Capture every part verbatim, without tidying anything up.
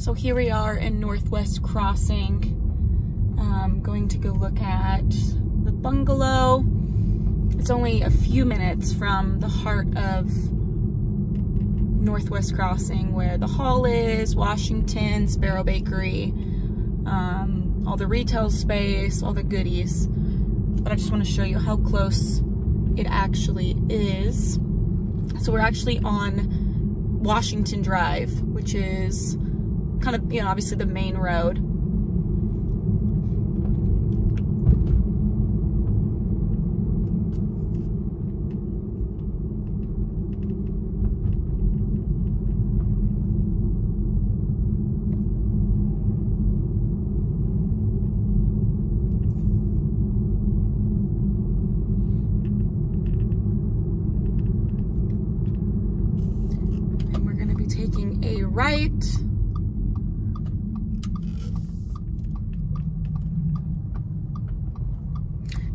So here we are in Northwest Crossing. Um, going to go look at the bungalow. It's only a few minutes from the heart of Northwest Crossing, where the hall is, Washington, Sparrow Bakery, um, all the retail space, all the goodies. But I just want to show you how close it actually is. So we're actually on Washington Drive, which is kind of, you know, obviously the main road. Taking a right.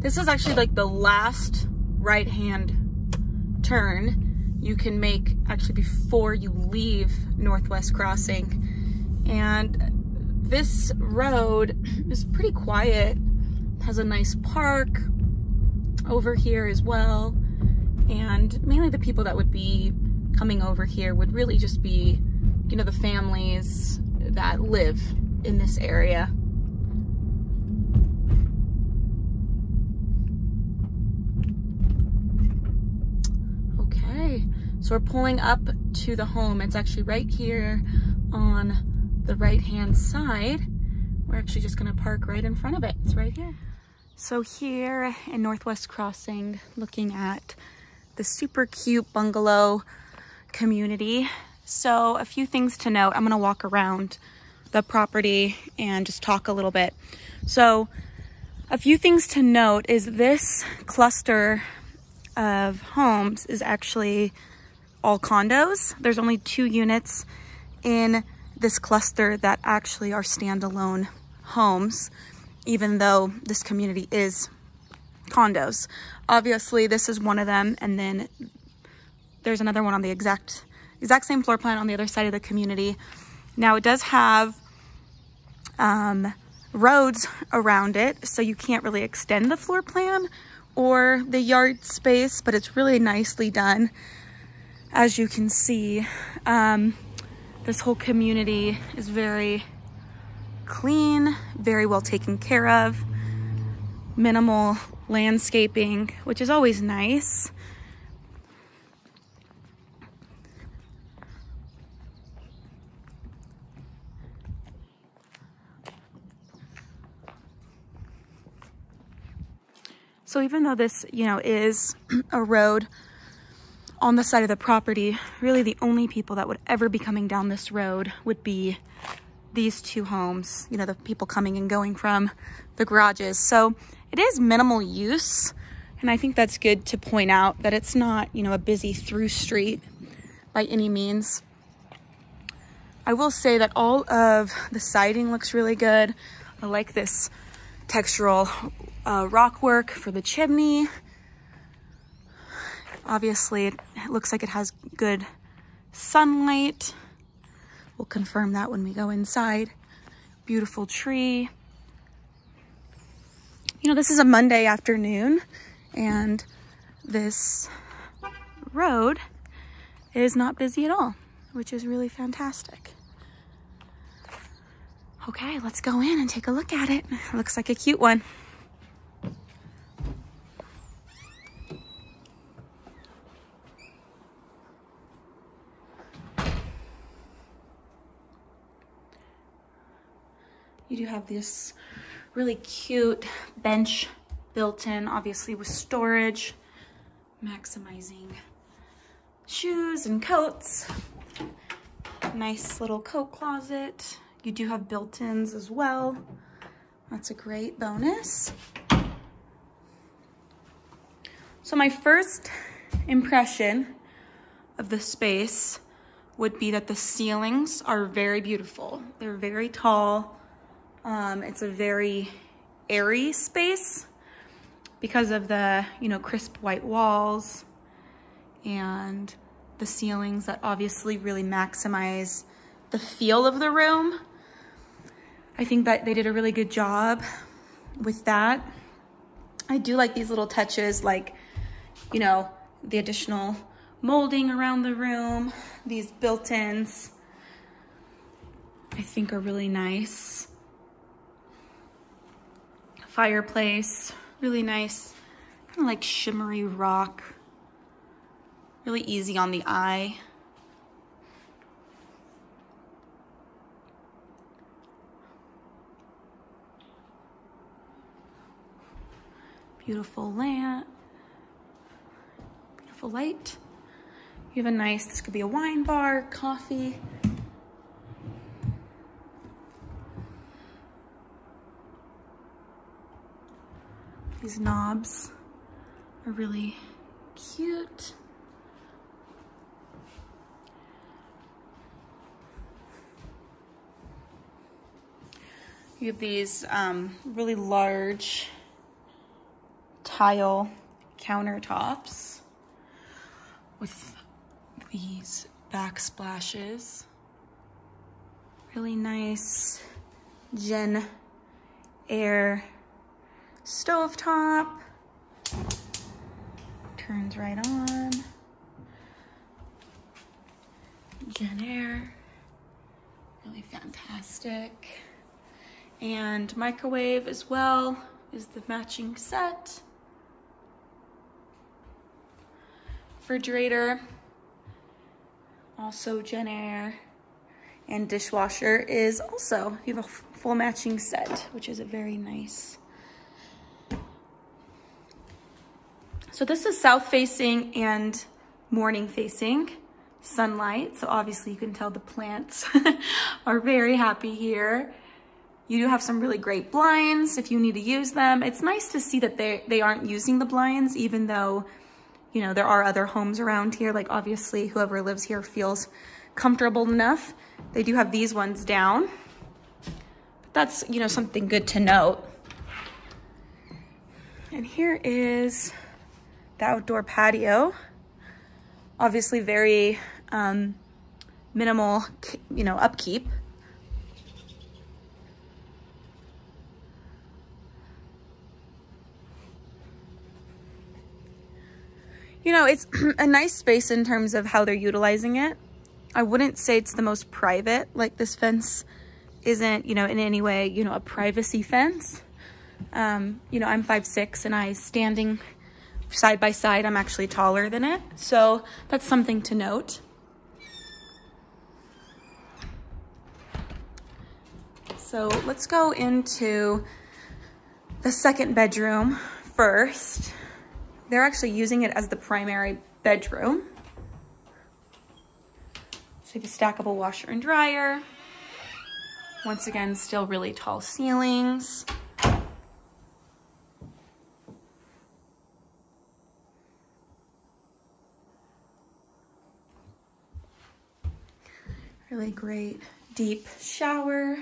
This is actually like the last right-hand turn you can make actually before you leave Northwest Crossing. And this road is pretty quiet. It has a nice park over here as well. And mainly the people that would be coming over here would really just be, you know, the families that live in this area. Okay, so we're pulling up to the home. It's actually right here on the right-hand side. We're actually just gonna park right in front of it. It's right here. So here in Northwest Crossing, looking at the super cute bungalow community. So a few things to note. I'm going to walk around the property and just talk a little bit. So a few things to note is this cluster of homes is actually all condos. There's only two units in this cluster that actually are standalone homes, even though this community is condos. Obviously this is one of them, and then there's another one on the exact exact same floor plan on the other side of the community. Now it does have um, roads around it, so you can't really extend the floor plan or the yard space, but it's really nicely done. As you can see, um, this whole community is very clean, very well taken care of, minimal landscaping, which is always nice. So even though this, you know, is a road on the side of the property, really the only people that would ever be coming down this road would be these two homes, you know, the people coming and going from the garages. So it is minimal use. And I think that's good to point out, that it's not, you know, a busy through street by any means. I will say that all of the siding looks really good. I like this textural Uh, rock work for the chimney. Obviously it looks like it has good sunlight. We'll confirm that when we go inside. Beautiful tree. You know, this is a Monday afternoon and this road is not busy at all, which is really fantastic. Okay, let's go in and take a look at it. It looks like a cute one. You do have this really cute bench built in, obviously with storage, maximizing shoes and coats. Nice little coat closet. You do have built-ins as well. That's a great bonus. So my first impression of the space would be that the ceilings are very beautiful. They're very tall. Um, it's a very airy space because of the, you know, crisp white walls and the ceilings that obviously really maximize the feel of the room. I think that they did a really good job with that. I do like these little touches, like, you know, the additional molding around the room, these built-ins, I think are really nice. Fireplace, really nice, kind of like shimmery rock, really easy on the eye. Beautiful lamp, beautiful light. You have a nice, this could be a wine bar, coffee. These knobs are really cute. You have these um, really large tile countertops with these backsplashes. Really nice Jenn-Air stovetop. Turns right on. Jenn-Air, really fantastic. And microwave as well is the matching set. Refrigerator, also Jenn-Air, and dishwasher is also, you have a full matching set, which is a very nice. So this is south facing and morning facing sunlight. So obviously you can tell the plants are very happy here. You do have some really great blinds if you need to use them. It's nice to see that they, they aren't using the blinds, even though, you know, there are other homes around here. Like obviously whoever lives here feels comfortable enough. They do have these ones down, but that's, you know, something good to note. And here is the outdoor patio. Obviously very um, minimal, you know, upkeep. You know, it's a nice space in terms of how they're utilizing it. I wouldn't say it's the most private, like this fence isn't, you know, in any way, you know, a privacy fence. Um, you know, I'm five six and I standing side by side, I'm actually taller than it. So that's something to note. So let's go into the second bedroom first. They're actually using it as the primary bedroom. So you have a stackable washer and dryer. Once again, still really tall ceilings. Really great deep shower,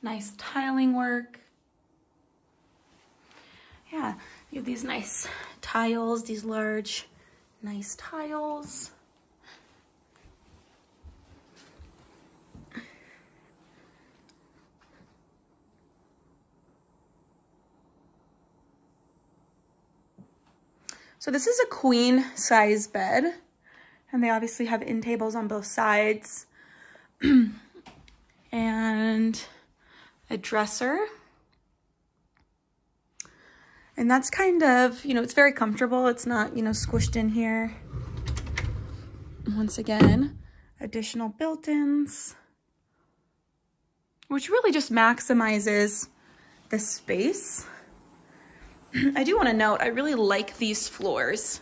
nice tiling work. Yeah, you have these nice tiles, these large, nice tiles. So this is a queen size bed, and they obviously have end tables on both sides and a dresser. And that's kind of, you know, it's very comfortable. It's not, you know, squished in here. Once again, additional built-ins, which really just maximizes the space. I do want to note, I really like these floors.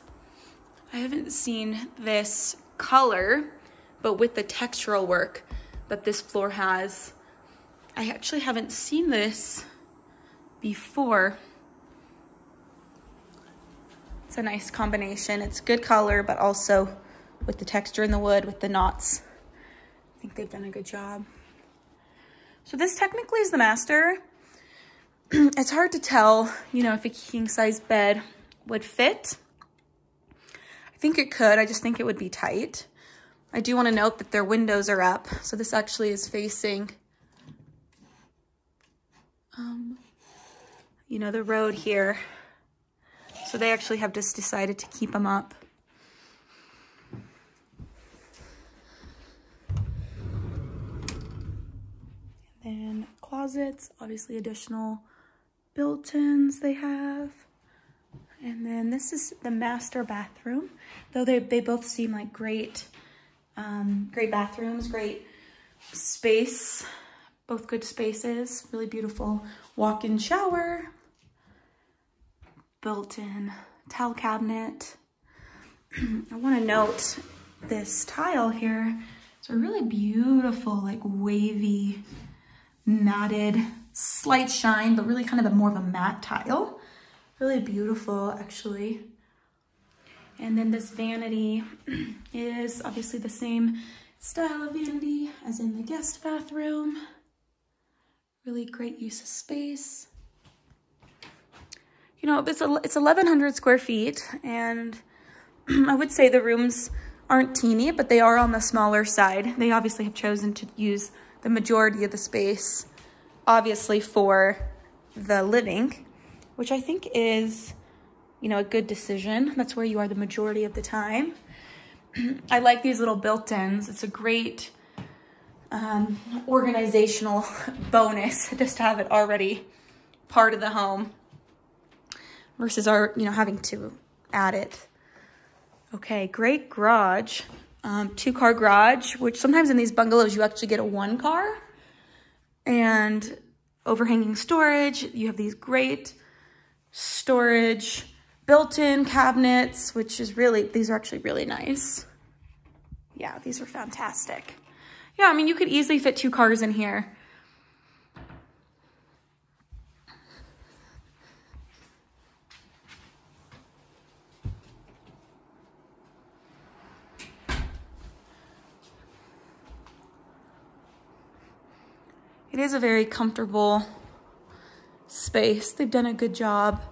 I haven't seen this color, but with the textural work that this floor has, I actually haven't seen this before. It's a nice combination. It's good color, but also with the texture in the wood, with the knots. I think they've done a good job. So this technically is the master. It's hard to tell, you know, if a king size bed would fit. I think it could, I just think it would be tight. I do want to note that their windows are up. So this actually is facing, um, you know, the road here. So they actually have just decided to keep them up. And then closets, obviously additional built-ins they have. And then this is the master bathroom, though they, they both seem like great, um, great bathrooms, great space, both good spaces, really beautiful walk-in shower, built-in towel cabinet. I want to note this tile here. It's a really beautiful, like wavy, matted, slight shine, but really kind of a more of a matte tile. Really beautiful, actually. And then this vanity is obviously the same style of vanity as in the guest bathroom. Really great use of space. You know, it's, a, it's eleven hundred square feet, and I would say the rooms aren't teeny, but they are on the smaller side. They obviously have chosen to use the majority of the space, obviously, for the living, which I think is, you know, a good decision. That's where you are the majority of the time. I like these little built-ins. It's a great um, organizational bonus just to have it already part of the home, versus our, you know, having to add it. Okay, great garage, um, two car garage, which sometimes in these bungalows you actually get a one car, and overhanging storage. You have these great storage built-in cabinets, which is really, these are actually really nice. Yeah, these are fantastic. Yeah, I mean, you could easily fit two cars in here. It is a very comfortable space. They've done a good job